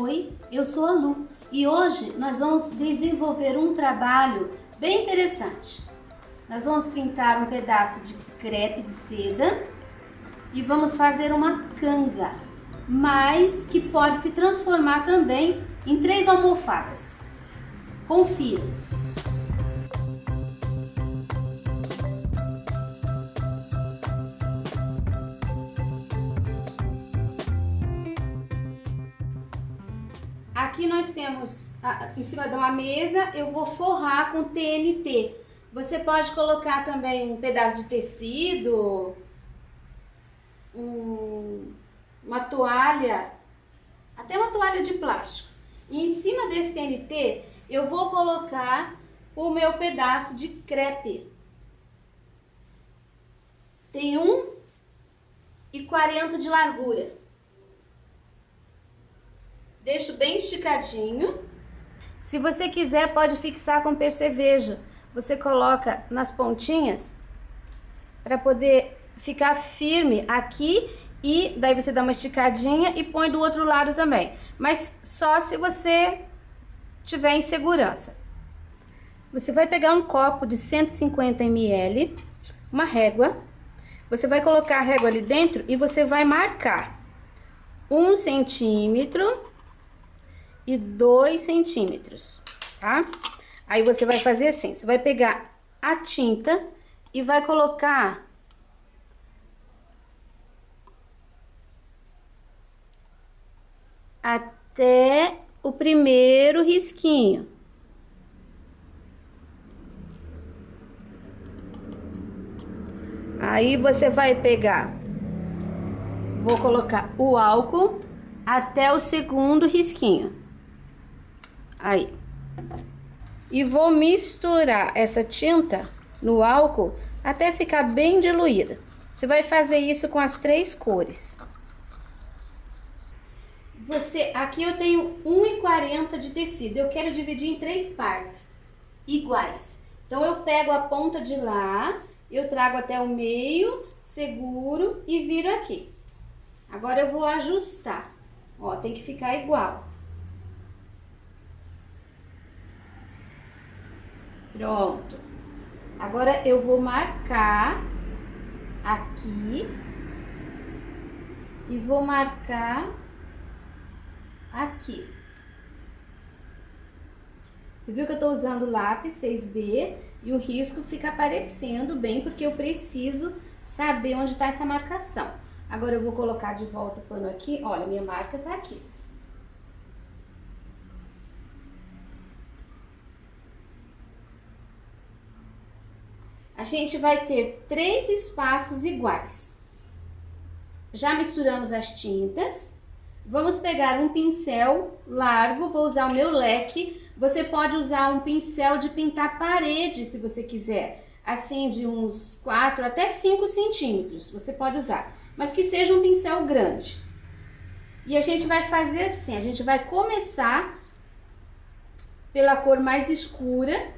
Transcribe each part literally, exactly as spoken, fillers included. Oi, eu sou a Lu e hoje nós vamos desenvolver um trabalho bem interessante. Nós vamos pintar um pedaço de crepe de seda e vamos fazer uma canga, mas que pode se transformar também em três almofadas. Confira! Aqui nós temos, em cima de uma mesa, eu vou forrar com T N T. Você pode colocar também um pedaço de tecido, um, uma toalha, até uma toalha de plástico. E em cima desse T N T, eu vou colocar o meu pedaço de crepe. Tem um e quarenta de largura. Deixo bem esticadinho. Se você quiser, pode fixar com percevejo. Você coloca nas pontinhas para poder ficar firme aqui e daí você dá uma esticadinha e põe do outro lado também. Mas só se você tiver em segurança. Você vai pegar um copo de cento e cinquenta mililitros, uma régua. Você vai colocar a régua ali dentro e você vai marcar um centímetro e dois centímetros, tá? Aí você vai fazer assim, você vai pegar a tinta e vai colocar até o primeiro risquinho. Aí você vai pegar, vou colocar o álcool até o segundo risquinho. Aí, e vou misturar essa tinta no álcool até ficar bem diluída. Você vai fazer isso com as três cores. Você, aqui eu tenho um e quarenta de tecido, eu quero dividir em três partes iguais. Então eu pego a ponta de lá, eu trago até o meio, seguro e viro aqui. Agora eu vou ajustar, ó, tem que ficar igual. Pronto. Agora eu vou marcar aqui e vou marcar aqui. Você viu que eu tô usando lápis seis B e o risco fica aparecendo bem porque eu preciso saber onde tá essa marcação. Agora eu vou colocar de volta o pano aqui. Olha, minha marca tá aqui. A gente vai ter três espaços iguais. Já misturamos as tintas. Vamos pegar um pincel largo, vou usar o meu leque. Você pode usar um pincel de pintar parede, se você quiser. Assim, de uns quatro até cinco centímetros, você pode usar. Mas que seja um pincel grande. E a gente vai fazer assim, a gente vai começar pela cor mais escura.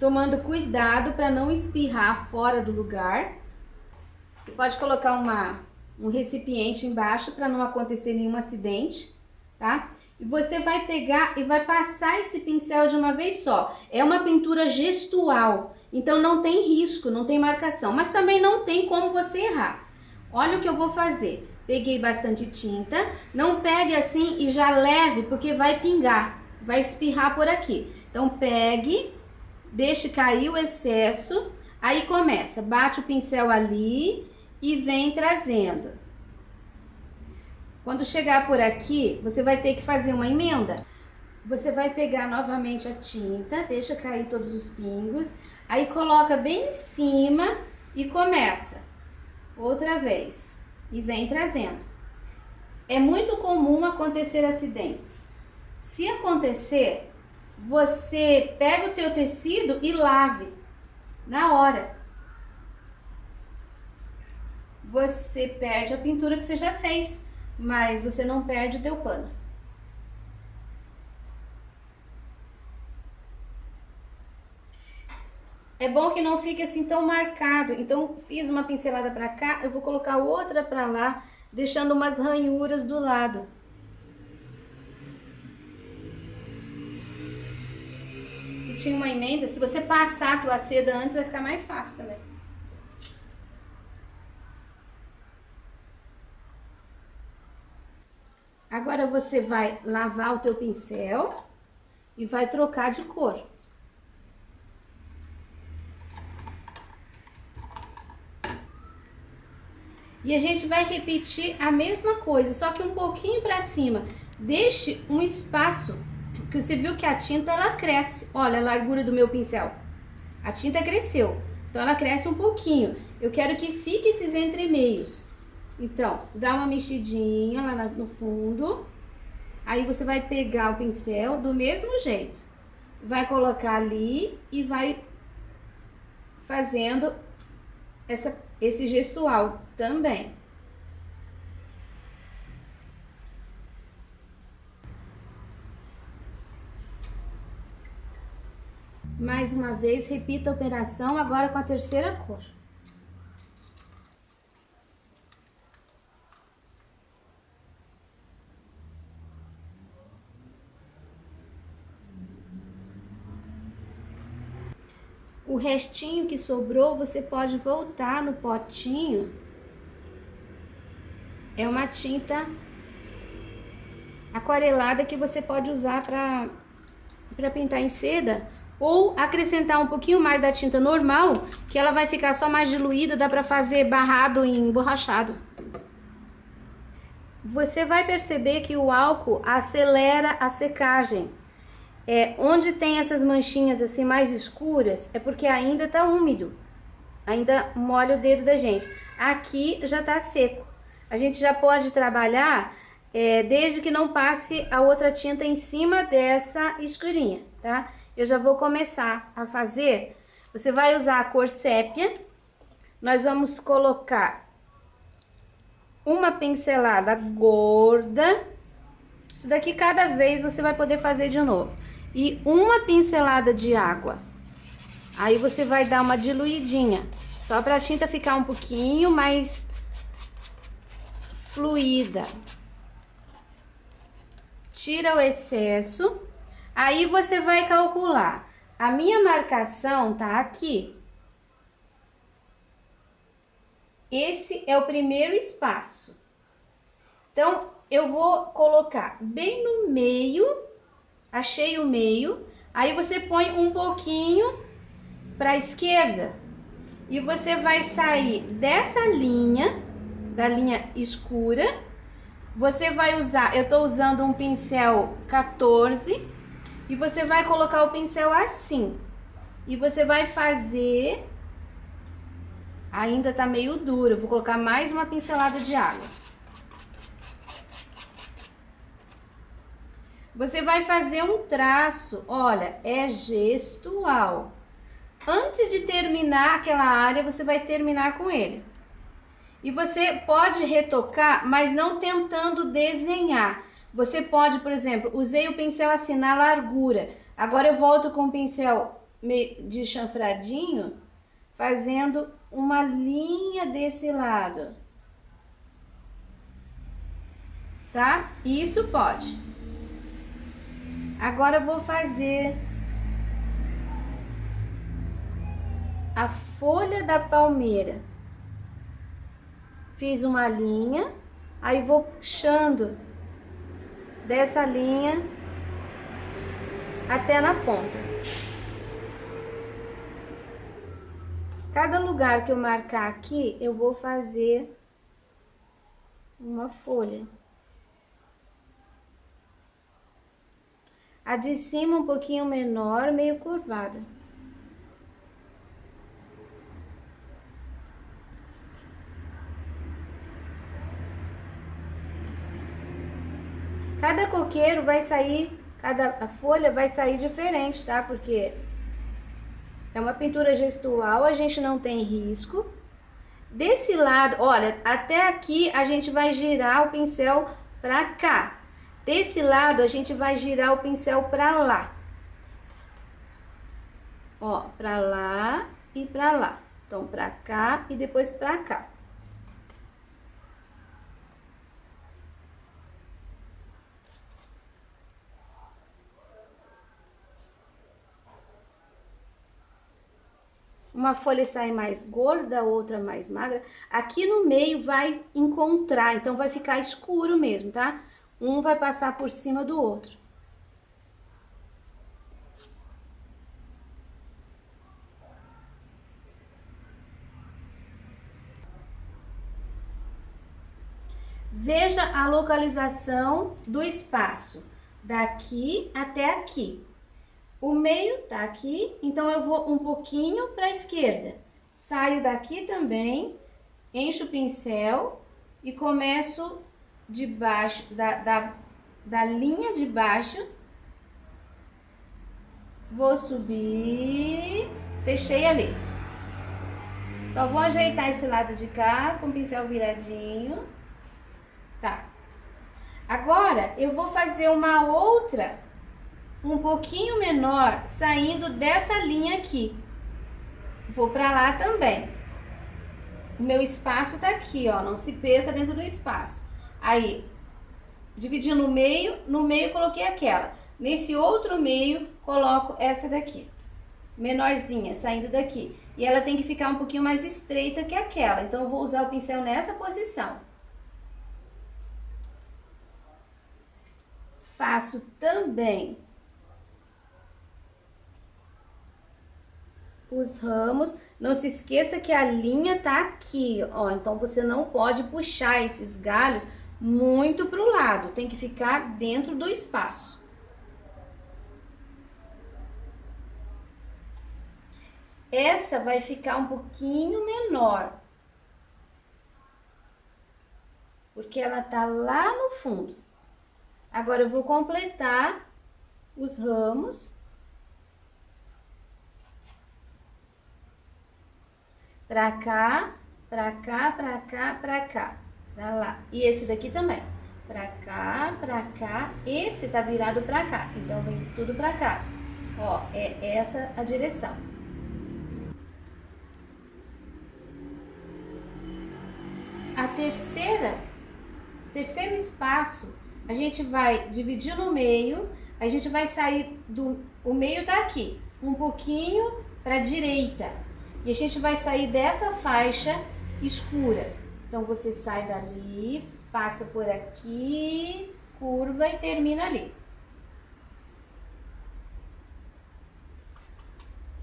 Tomando cuidado para não espirrar fora do lugar. Você pode colocar uma, um recipiente embaixo para não acontecer nenhum acidente, tá? E você vai pegar e vai passar esse pincel de uma vez só. É uma pintura gestual, então não tem risco, não tem marcação, mas também não tem como você errar. Olha o que eu vou fazer. Peguei bastante tinta, não pegue assim e já leve, porque vai pingar, vai espirrar por aqui. Então pegue... Deixe cair o excesso, aí começa, bate o pincel ali e vem trazendo. Quando chegar por aqui, você vai ter que fazer uma emenda. Você vai pegar novamente a tinta, deixa cair todos os pingos, aí coloca bem em cima e começa. Outra vez, e vem trazendo. É muito comum acontecer acidentes. Se acontecer... Você pega o teu tecido e lave na hora. Você perde a pintura que você já fez, mas você não perde o teu pano. É bom que não fique assim tão marcado. Então, fiz uma pincelada pra cá, eu vou colocar outra pra lá, deixando umas ranhuras do lado. tinha uma emenda, se você passar a tua seda antes, vai ficar mais fácil também. Agora você vai lavar o teu pincel e vai trocar de cor. E a gente vai repetir a mesma coisa, só que um pouquinho pra cima. Deixe um espaço, porque você viu que a tinta, ela cresce. Olha a largura do meu pincel. A tinta cresceu, então ela cresce um pouquinho. Eu quero que fique esses entremeios. Então, dá uma mexidinha lá no fundo. Aí você vai pegar o pincel do mesmo jeito. Vai colocar ali e vai fazendo essa, esse gestual também. Mais uma vez, repita a operação agora com a terceira cor. O restinho que sobrou, você pode voltar no potinho. É uma tinta aquarelada que você pode usar para para pintar em seda. Ou acrescentar um pouquinho mais da tinta normal, que ela vai ficar só mais diluída, dá pra fazer barrado em borrachado. Você vai perceber que o álcool acelera a secagem. É, onde tem essas manchinhas assim mais escuras, é porque ainda tá úmido. Ainda molha o dedo da gente. Aqui já tá seco. A gente já pode trabalhar, é, desde que não passe a outra tinta em cima dessa escurinha, tá? Eu já vou começar a fazer. Você vai usar a cor sépia. Nós vamos colocar uma pincelada gorda. Isso daqui cada vez você vai poder fazer de novo. E uma pincelada de água. Aí você vai dar uma diluidinha. Só para a tinta ficar um pouquinho mais fluida. Tira o excesso. Aí você vai calcular. A minha marcação tá aqui. Esse é o primeiro espaço. Então, eu vou colocar bem no meio. Achei o meio. Aí você põe um pouquinho para a esquerda. E você vai sair dessa linha, da linha escura. Você vai usar, eu tô usando um pincel quatorze. E você vai colocar o pincel assim. E você vai fazer... Ainda tá meio duro. Vou colocar mais uma pincelada de água. Você vai fazer um traço. Olha, é gestual. Antes de terminar aquela área, você vai terminar com ele. E você pode retocar, mas não tentando desenhar. Você pode, por exemplo, usei o pincel assim na largura. Agora eu volto com o pincel de chanfradinho, fazendo uma linha desse lado. Tá? Isso pode. Agora eu vou fazer a folha da palmeira. Fiz uma linha, aí vou puxando dessa linha até na ponta. Cada lugar que eu marcar aqui, eu vou fazer uma folha. A de cima um pouquinho menor, meio curvada. Cada coqueiro vai sair, cada folha vai sair diferente, tá? Porque é uma pintura gestual, a gente não tem risco. Desse lado, olha, até aqui a gente vai girar o pincel pra cá. Desse lado a gente vai girar o pincel pra lá. Ó, pra lá e pra lá. Então, pra cá e depois pra cá. uma folha sai mais gorda, outra mais magra. Aqui no meio vai encontrar, então vai ficar escuro mesmo, tá? Um vai passar por cima do outro. Veja a localização do espaço, daqui até aqui. O meio tá aqui, então eu vou um pouquinho para a esquerda. Saio daqui também, encho o pincel e começo de baixo, da, da, da linha de baixo. Vou subir, fechei ali. Só vou ajeitar esse lado de cá com o pincel viradinho. Tá. Agora, eu vou fazer uma outra... um pouquinho menor, saindo dessa linha aqui. Vou pra lá também. Meu espaço tá aqui, ó, não se perca dentro do espaço. Aí, dividi no meio, no meio coloquei aquela. Nesse outro meio, coloco essa daqui. Menorzinha, saindo daqui. E ela tem que ficar um pouquinho mais estreita que aquela. Então, eu vou usar o pincel nessa posição. Faço também... os ramos, não se esqueça que a linha tá aqui, ó, então você não pode puxar esses galhos muito pro lado, tem que ficar dentro do espaço. Essa vai ficar um pouquinho menor, porque ela tá lá no fundo. Agora eu vou completar os ramos. Pra cá, pra cá, pra cá, pra cá, pra lá. E esse daqui também. Pra cá, pra cá, esse tá virado pra cá. Então, vem tudo pra cá. Ó, é essa a direção. A terceira, terceiro espaço, a gente vai dividir no meio, a gente vai sair do... o meio tá aqui, um pouquinho pra direita. E a gente vai sair dessa faixa escura. Então, você sai dali, passa por aqui, curva e termina ali.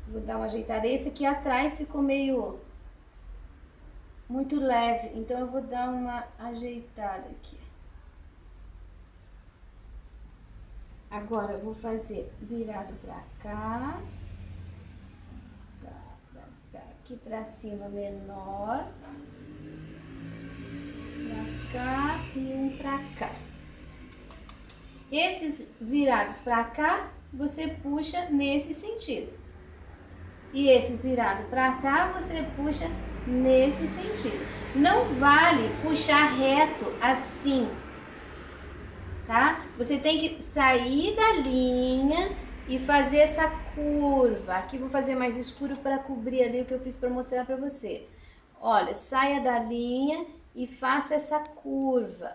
Vou dar uma ajeitada. Esse aqui atrás ficou meio... muito leve. Então, eu vou dar uma ajeitada aqui. Agora, eu vou fazer virado pra cá... aqui pra cima menor, pra cá e um pra cá. Esses virados pra cá, você puxa nesse sentido. E esses virados pra cá, você puxa nesse sentido. Não vale puxar reto assim, tá? Você tem que sair da linha... e fazer essa curva. Aqui vou fazer mais escuro para cobrir ali o que eu fiz para mostrar para você. Olha, saia da linha e faça essa curva.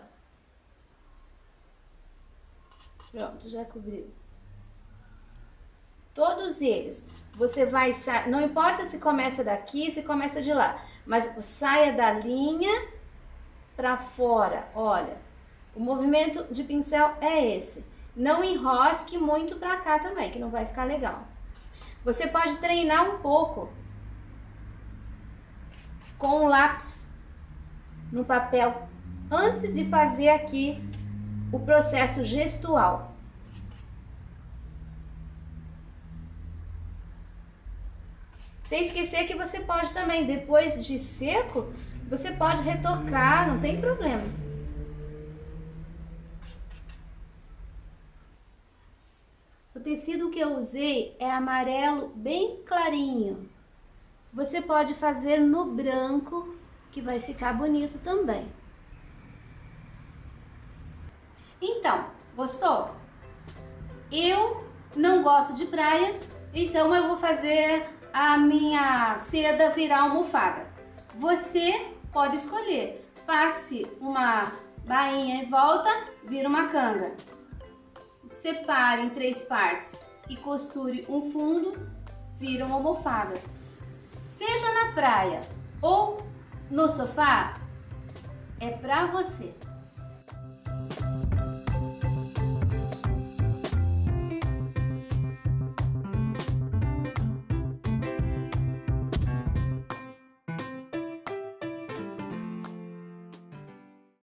Pronto, já cobriu. Todos eles. Você vai sair, não importa se começa daqui, se começa de lá, mas saia da linha para fora. Olha, o movimento de pincel é esse. Não enrosque muito pra cá também, que não vai ficar legal. Você pode treinar um pouco com o lápis no papel, antes de fazer aqui o processo gestual. Sem esquecer que você pode também, depois de seco, você pode retocar, não tem problema. O tecido que eu usei é amarelo bem clarinho. Você pode fazer no branco, que vai ficar bonito também. Então, gostou? Eu não gosto de praia, então eu vou fazer a minha seda virar almofada. Você pode escolher. Passe uma bainha em volta, vira uma canga. Separe em três partes e costure um fundo, vira uma almofada. seja na praia ou no sofá, é pra você.